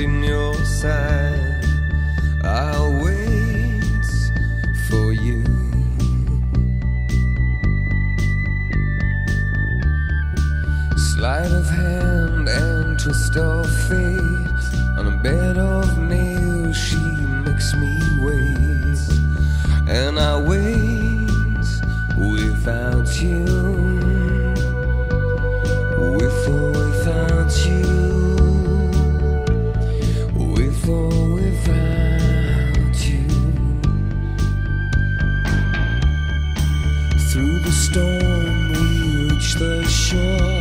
in your side. I'll wait for you. Sleight of hand and twist of fate. On a bed of nails she makes me wait. And I wait without you. With or without you. With or without you. Through the storm we reach the shore.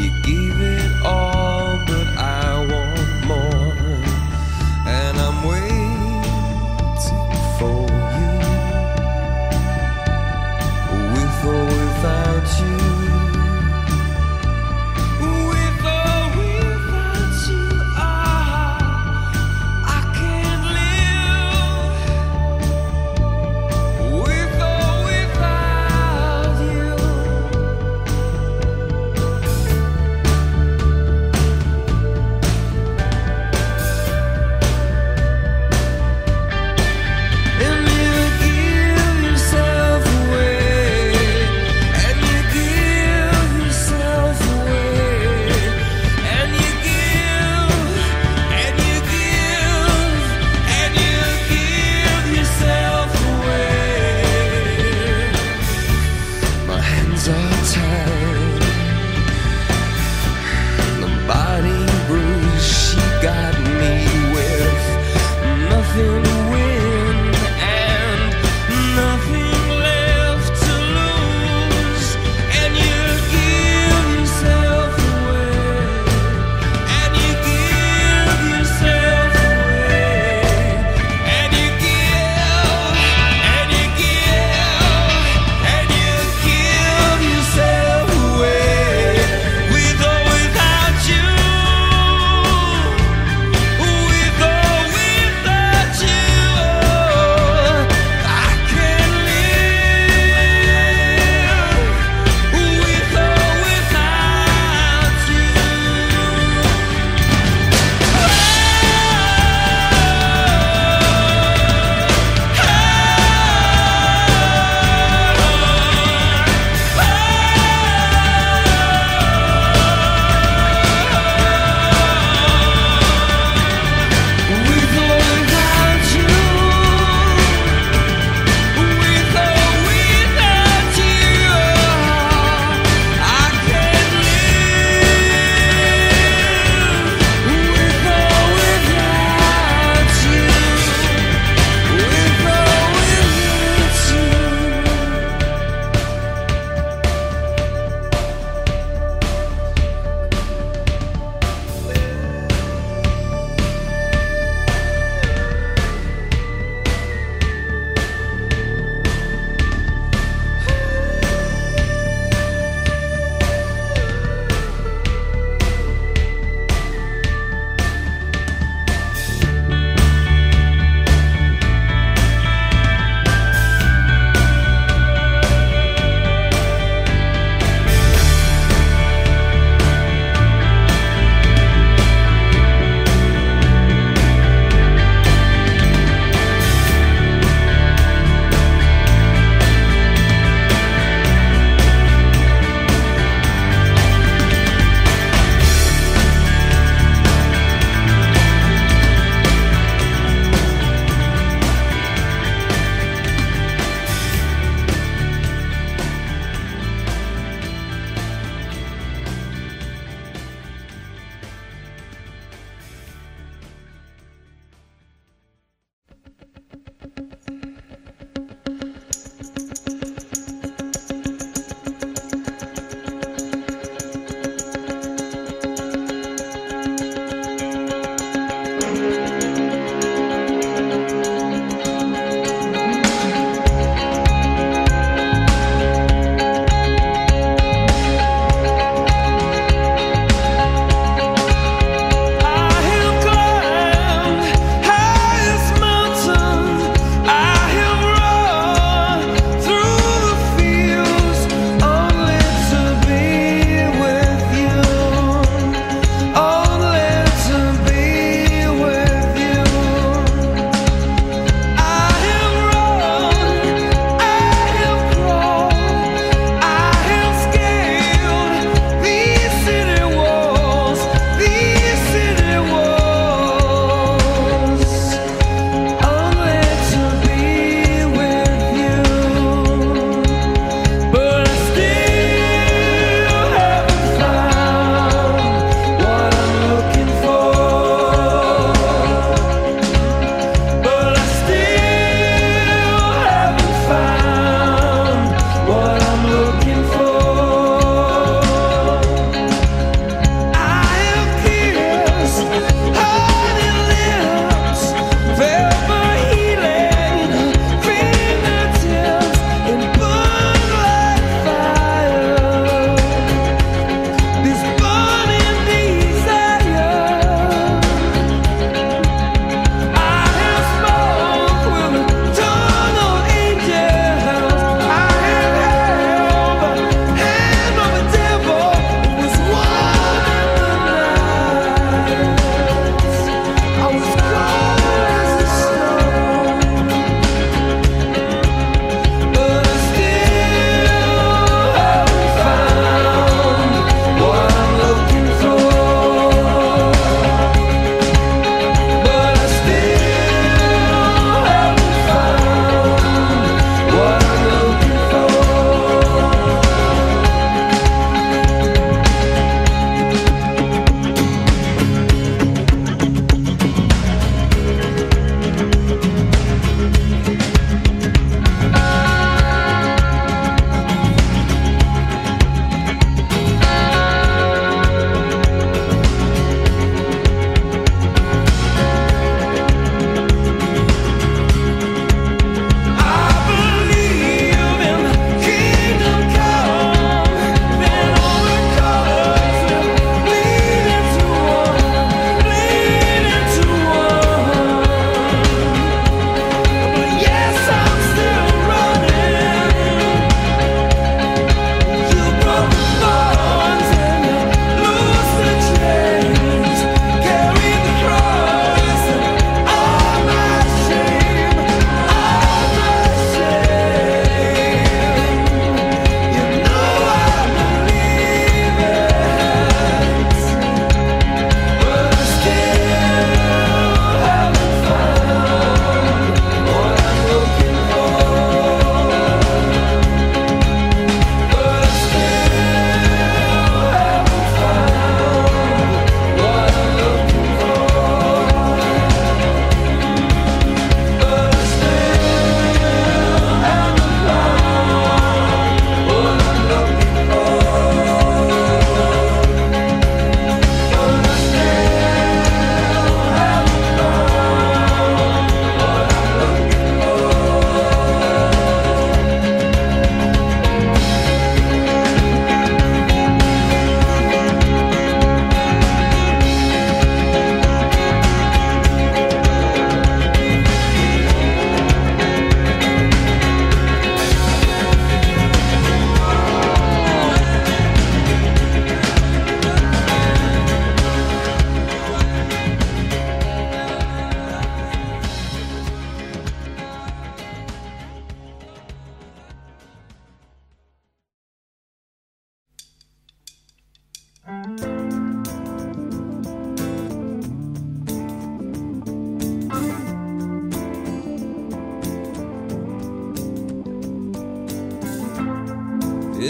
You give it all, but I want more. And I'm waiting for you. With or without you.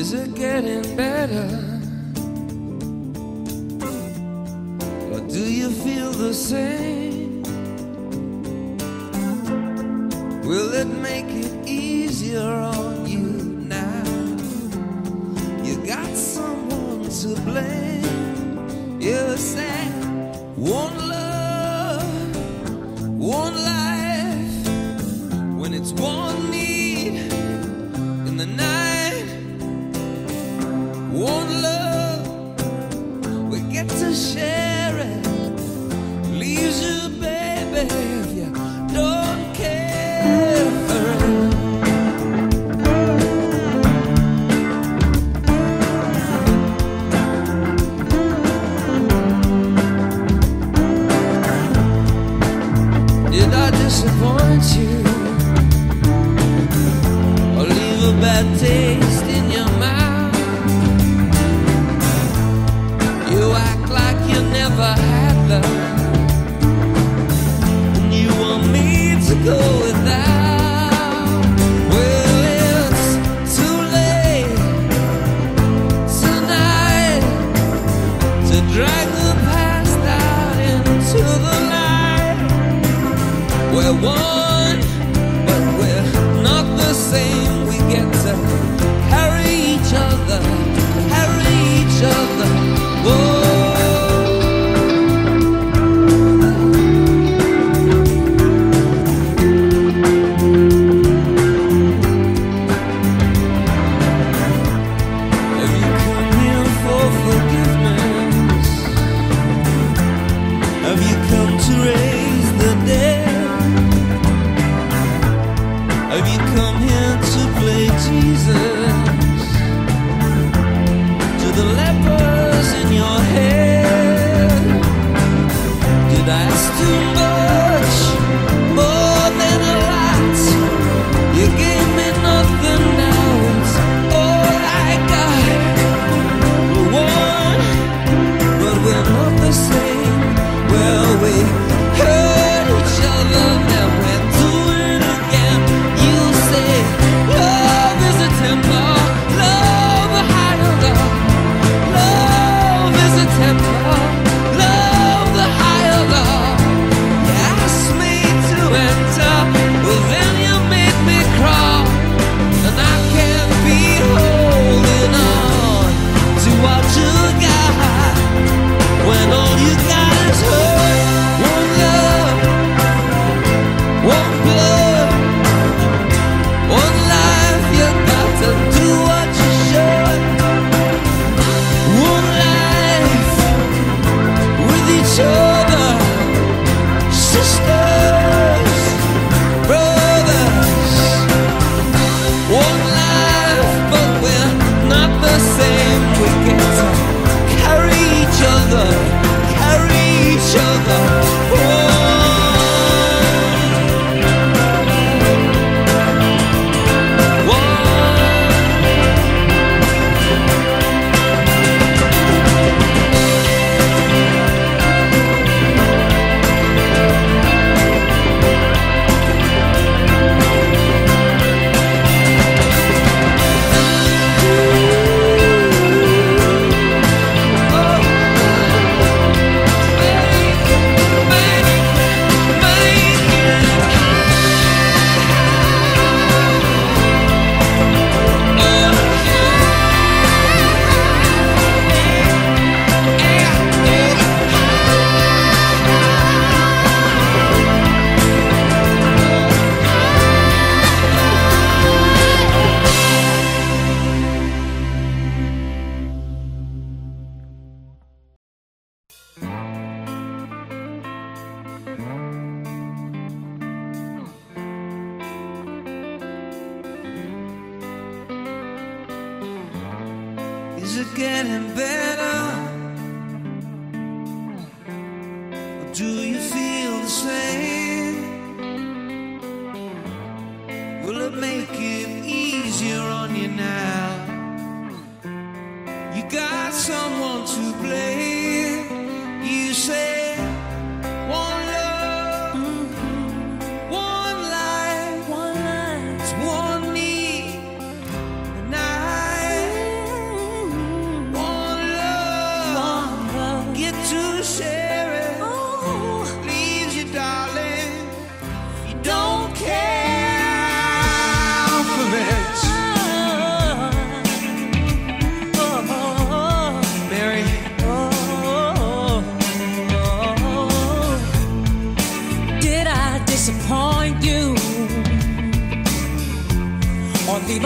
Is it getting better? Or do you feel the same? Will it make it easier on you now? You got someone to blame. You say one love, one life, when it's one need in the night. One love, we get to share it. Leaves you, baby, if you don't care for it. Did I disappoint you? Or leave a bad taste in your mouth? Never had love, and you want me to go without. Well, it's too late tonight to drag the past out into the light. We're one, but we're not the same. We get to carry each other, carry each other. Whoa. Have you come here to play Jesus to the lepers in your head? Did I ask too much, more than a lot? You gave me nothing, now it's all I got. We're one, but we're not the same. Well, we hurt each other, now we're Is it getting better? Or do you feel the same? Will it make it easier on you now? You got someone to blame. You say one love, one life, it's one need, and I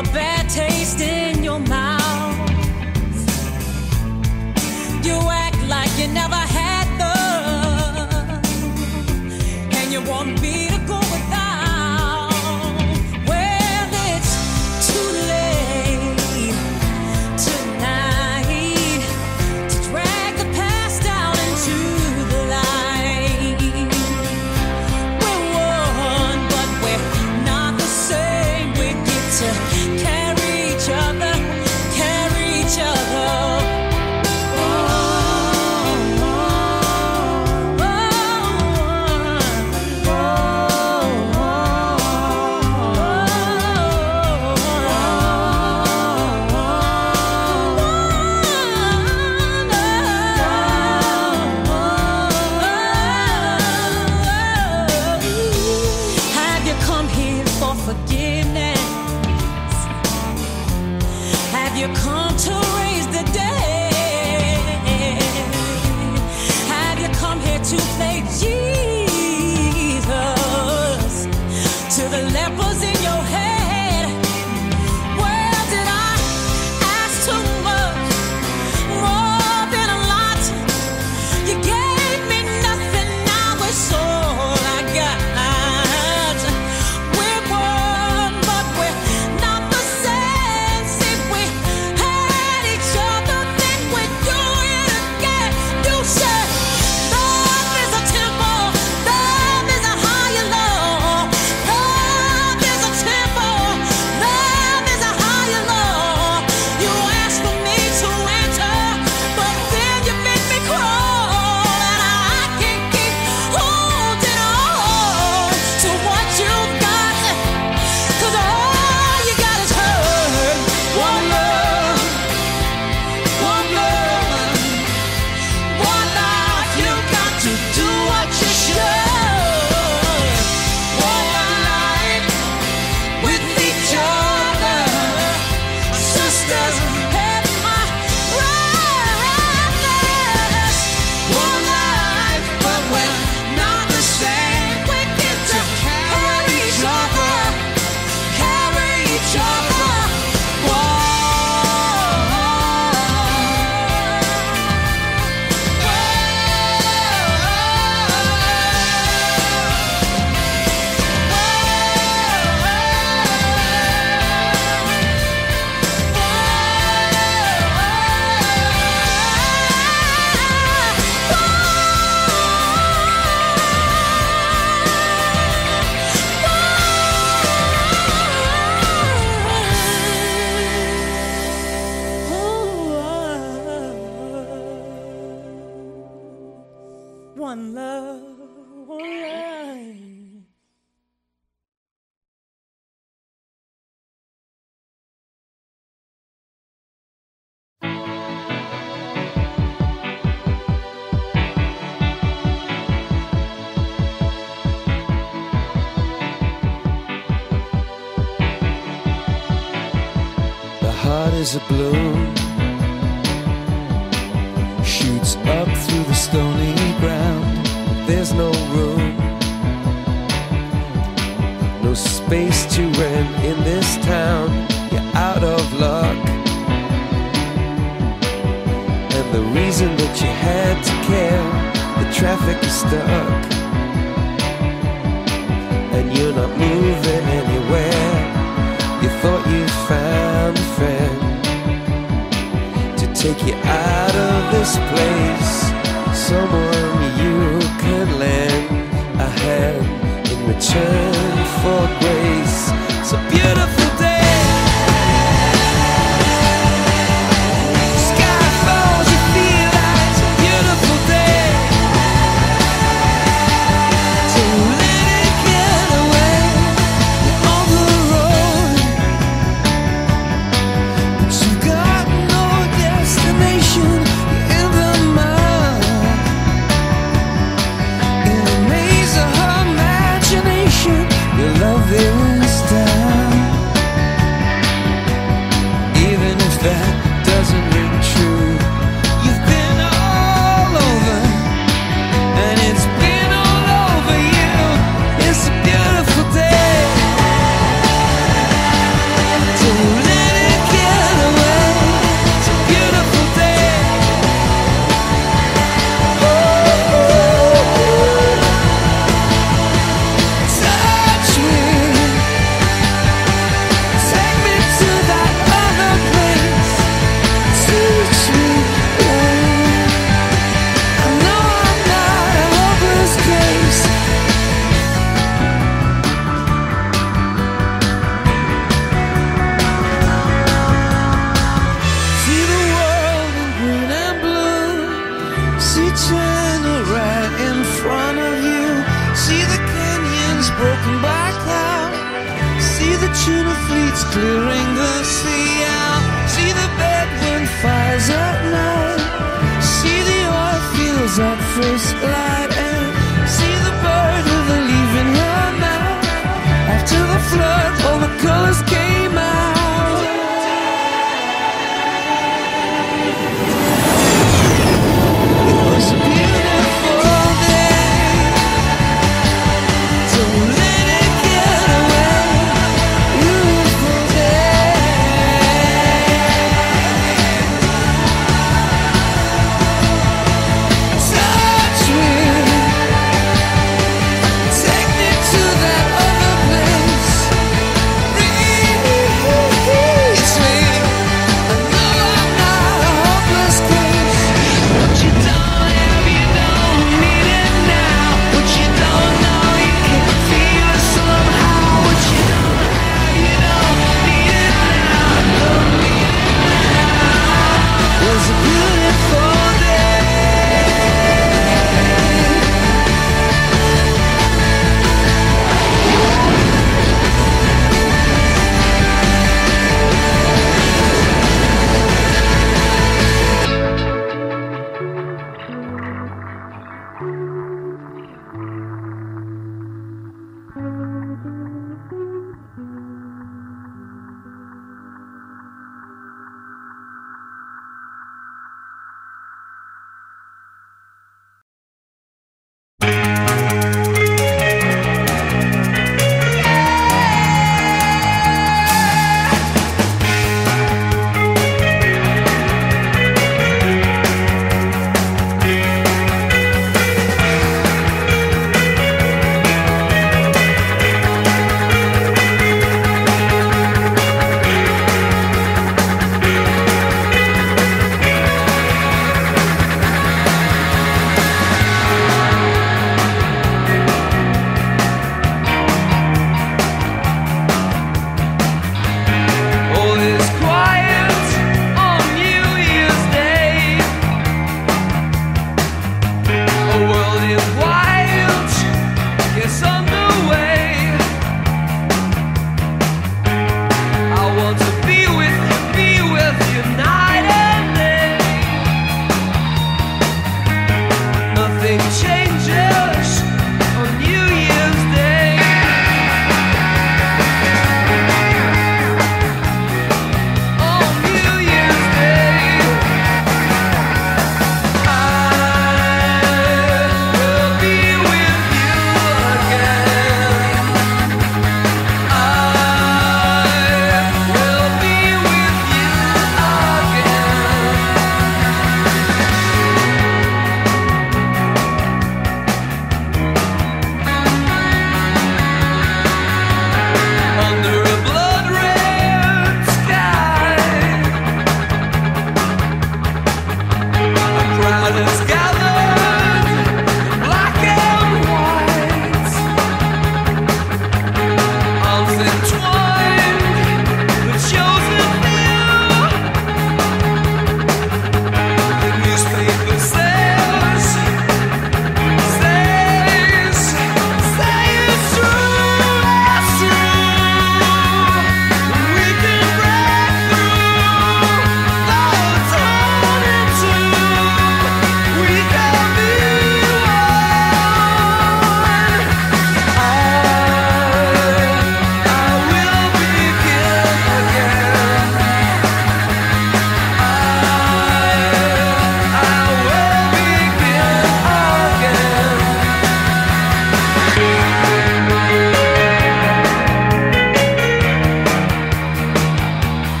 a bad taste in your mouth. You act like you never had love, and you want me to go without. Well, it's too late tonight to drag the past out into the light. We're one, but we're not the same. We get to carry each other forgiveness. Have you come to raise the dead? Have you come here to play Jesus to the lepers in your head? Well, did I ask too much, more than a lot? You gave me nothing, now it's all I got. One love, one life. The heart is a bloom, shoots up through the stony ground. There's no room, no space to rent in this town. You're out of luck, and the reason that you had to care, the traffic is stuck, and you're not moving anywhere. You thought you found a friend to take you out of this place, someone you can lend a hand in return for grace. It's a beautiful day. Your love is down. reaching right in front of you. See the canyons broken by cloud. See the tuna fleets clearing the sea out. See the Bedouin fires at night. See the oil fields at first light. And see the bird with a leaf in her mouth. After the flood, all the colors came out. Take me to that other place.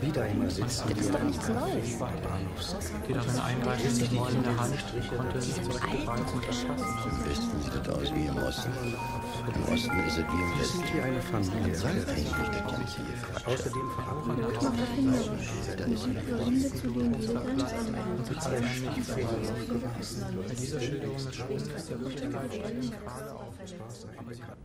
Wieder immer sitzen. Das ist doch nichts Neues. Geht auf eine einreichende Moll in der Hand, konnte sie zurückgefahren zum Verschaffen. Im Westen sieht das aus wie im Osten. Im Osten ist es wie im Westen. Wie eine Familie. Das ist eigentlich der ganze Fall. Außerdem verabredet man sich. Bei dieser Schilderung des Schwungs ist der Richtigkeit steigend gerade auf der Straße eingegangen.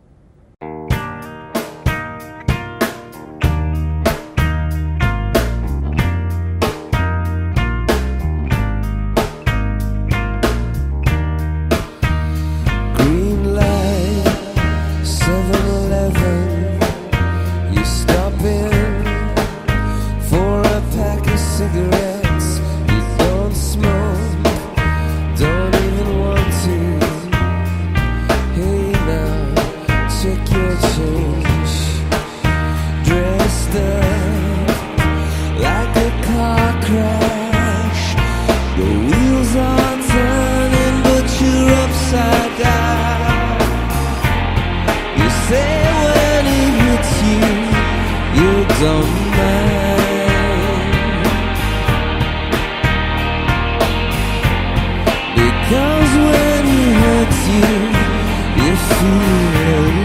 Keep it.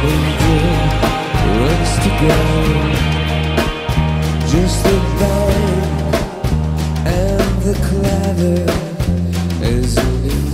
700 runs to go. Just the bang and the clatter is a new